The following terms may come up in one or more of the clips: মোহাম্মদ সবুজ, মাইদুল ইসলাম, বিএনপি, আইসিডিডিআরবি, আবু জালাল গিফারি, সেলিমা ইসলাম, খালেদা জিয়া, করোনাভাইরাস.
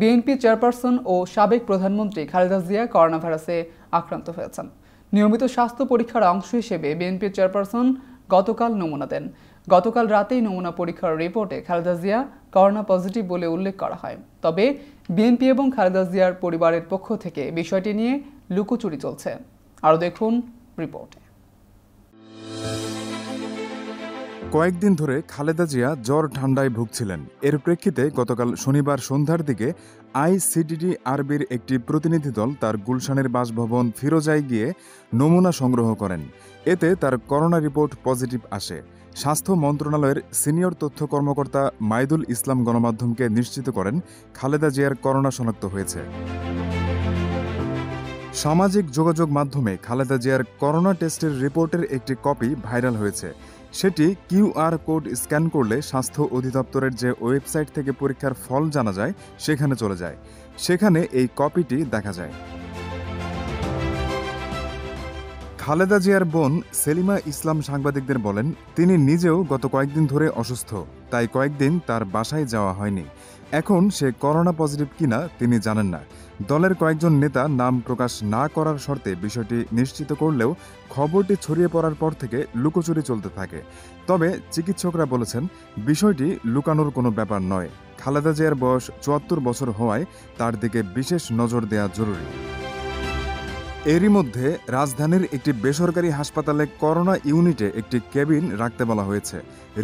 বিএনপি chairperson ও সাবেক প্রধানমন্ত্রী খালেদা জিয়া corona ভাইরাসে আক্রান্ত হয়েছেন। নিয়মিত স্বাস্থ্য পরীক্ষার অংশ হিসেবে বিএনপি চেয়ারপারসন গতকাল নমুনা দেন। গতকাল রাতেই নমুনা পরীক্ষার রিপোর্টে খালেদা জিয়া করোনা পজিটিভ বলে উল্লেখ করা হয়। তবে বিএনপি এবং খালেদা জিয়ার পরিবারের পক্ষ থেকে বিষয়টি নিয়ে লুকোচুরি চলছে। আরও দেখুন রিপোর্টে। কয়েকদিন ধরে খালেদা জিয়া জ্বর ঠান্ডায় ভুগছিলেন। এর প্রেক্ষিতে গতকাল শনিবার সন্ধ্যার দিকে আইসিডিডিআরবির একটি প্রতিনিধি দল তার গুলশানের বাসভবন ফিরোজায় গিয়ে নমুনা সংগ্রহ করেন। এতে তার করোনা রিপোর্ট পজিটিভ আসে। স্বাস্থ্য মন্ত্রণালয়ের সিনিয়র তথ্য কর্মকর্তা মাইদুল ইসলাম গণমাধ্যমকে নিশ্চিত করেন খালেদা জিয়ার করোনা শনাক্ত হয়েছে। সামাজিক যোগাযোগ মাধ্যমে খালেদা জিয়ার করোনা টেস্টের রিপোর্টের একটি কপি ভাইরাল হয়েছে। সেটি কিউআর কোড স্ক্যান করলে স্বাস্থ্য অধিদপ্তরের যে ওয়েবসাইট থেকে পরীক্ষার ফল জানা যায় সেখানে চলে যায়। সেখানে এই কপিটি দেখা যায়। খালেদা জিয়ার বোন সেলিমা ইসলাম সাংবাদিকদের বলেন, তিনি নিজেও গত কয়েকদিন ধরে অসুস্থ, তাই কয়েকদিন তার বাসায় যাওয়া হয়নি। এখন সে করোনা পজিটিভ কিনা তিনি জানেন না। দলের কয়েকজন নেতা নাম প্রকাশ না করার শর্তে বিষয়টি নিশ্চিত করলেও খবরটি ছড়িয়ে পড়ার পর থেকে লুকোচুরি চলতে থাকে। তবে চিকিৎসকরা বলেছেন বিষয়টি লুকানোর কোনো ব্যাপার নয়। খালেদা জিয়ার বয়স ৭৪ বছর হওয়ায় তার দিকে বিশেষ নজর দেওয়া জরুরি। এরই মধ্যে রাজধানীর একটি বেসরকারি হাসপাতালে করোনা ইউনিটে একটি কেবিন রাখতে বলা হয়েছে।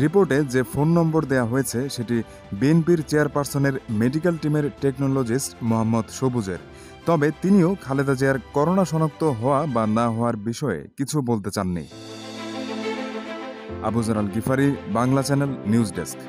রিপোর্টে যে ফোন নম্বর দেয়া হয়েছে সেটি বিএনপির চেয়ারপারসনের মেডিকেল টিমের টেকনোলজিস্ট মোহাম্মদ সবুজের। তবে তিনিও খালেদা জিয়ার করোনা শনাক্ত হওয়া বা না হওয়ার বিষয়ে কিছু বলতে চাননি। আবু জালাল গিফারি, Bangla channel, news desk.